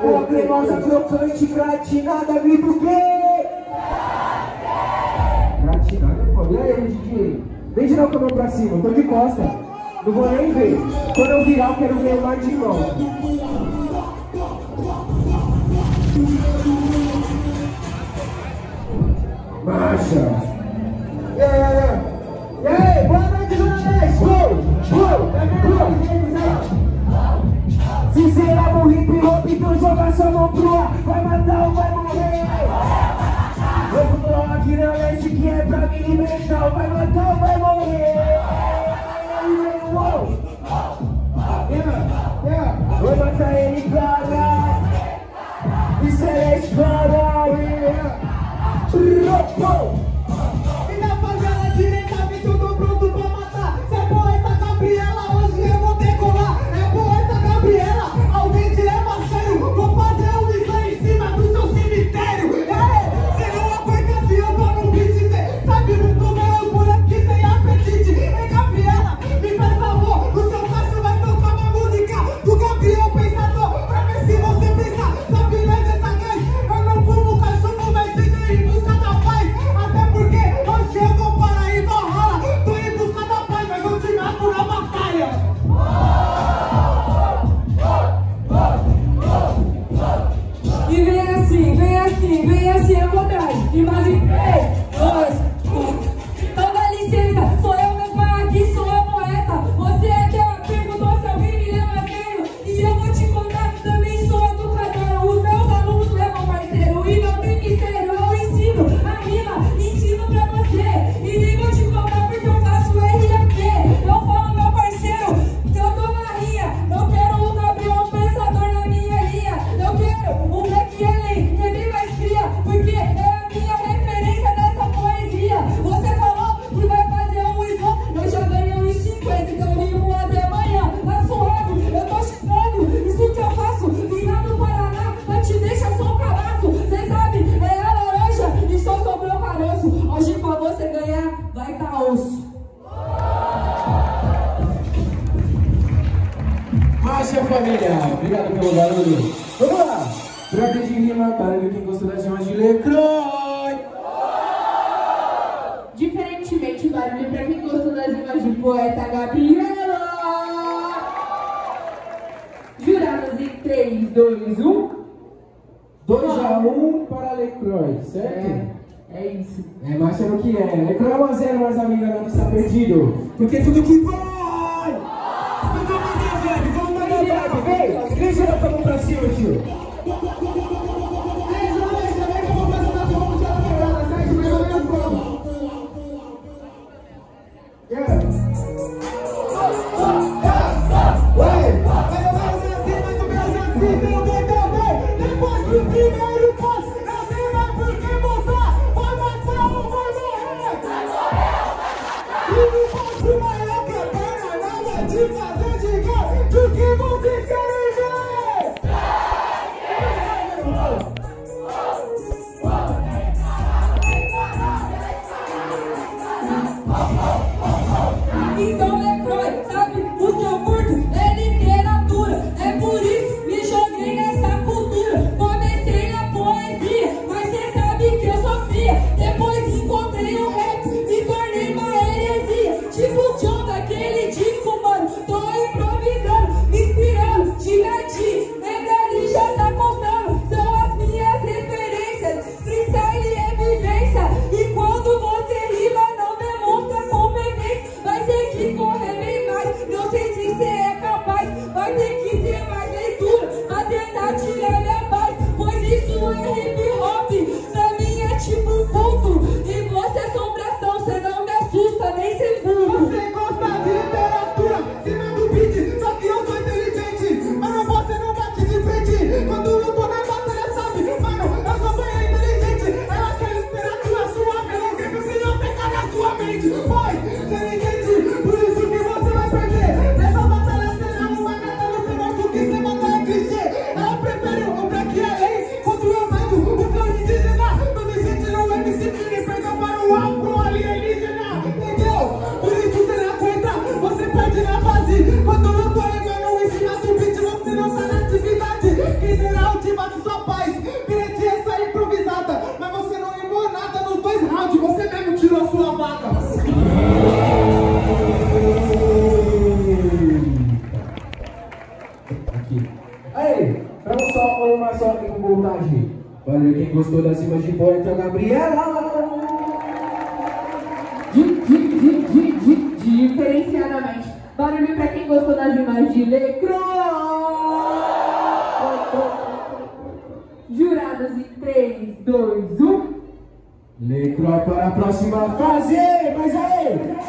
Problemosa, crocante, pratinada, me buguei. Pratinada é foda. E aí, Henrique? Vem girar o cabelo pra cima, eu tô de costa. Não vou nem ver. Quando eu virar, eu quero ver o mar de volta. Marcha. E aí, boa noite, galera. Se será no hip hop, então joga sua mão pro ar. Vai matar ou vai morrer? Eu vou falar aqui na leste que é pra mim libertar. Vai matar ou vai morrer? Vou matar ele, cara. Isso é escravo. E na favela direita vem tudo pronto pra matar. Se é poeta Gabriela, hoje eu vou decolar. É poeta Gabriela, alguém te leva a sério. Vou fazer um slay em cima do seu cemitério. Você não aguenta se eu vou no beat. Cê sabe muito bem o buraco que tem apetite. É Gabriela, me faz favor. O seu passo vai tocar uma música do Gabriel Pensador. Pra ver se você pensa, sabe mais dessa vez. Eu não fumo cachorro, mas sei que é em busca da paz. Até porque hoje eu vou para e vou rola. Tô em busca da paz, mas vou te mato na batalha. E vem assim, vem assim, vem assim, é contrário. Imagem 3, 2, 1. Então dá licença, sou eu mesma aqui, sou a poeta. Você é que ela perguntou se alguém me leva a sério. E eu vou te contar, também sou educadora. Os meus alunos levam parceiro e não tem mistério. Eu ensino a rima, ensino pra você. E nem vou te contar porque eu faço RP. Eu falo, meu parceiro, eu tô na rinha. Eu quero o Gabriel Pensador na minha linha. Eu quero o Black Alien, que é bem mais fria, porque é a minha referência dessa poesia. Você falou que vai fazer um slam, eu já ganhei uns 50, então eu rimo até amanhã. Tá suave, eu tô chegando, isso que eu faço, vim lá no Paraná, mas te deixa só um cabaço. Cê sabe, é a laranja e só sobrou caroço. Hoje pra você ganhar, vai tá osso. Marcha, família. Obrigado pelo barulho. Vamos lá. Troca de rima, barulho quem gostou da chama de Lecroix. Diferentemente, barulho pra quem gostou das rimas de Poeta Gabriela. Jurados em 3, 2, 1. 2 a 1 para Lecroix, certo? É isso. É, marcha no que é. Lecroix 1 a 0, mas a amiga não está perdido. Porque tudo que vai. Vamos mandar vibe, vem. Vem girar o cabelo pra cima, tio. De fazer de gás, do que você quer ver? aqui. Aí, vamos só pôr uma só aqui com voltagem. Valeu quem gostou das rimas de Poeta Gabriela. Diferenciadamente. Barulho pra quem gostou das rimas de Lecroix. Jurados em 3, 2, 1. Lecroix para a próxima fase. Mas aí!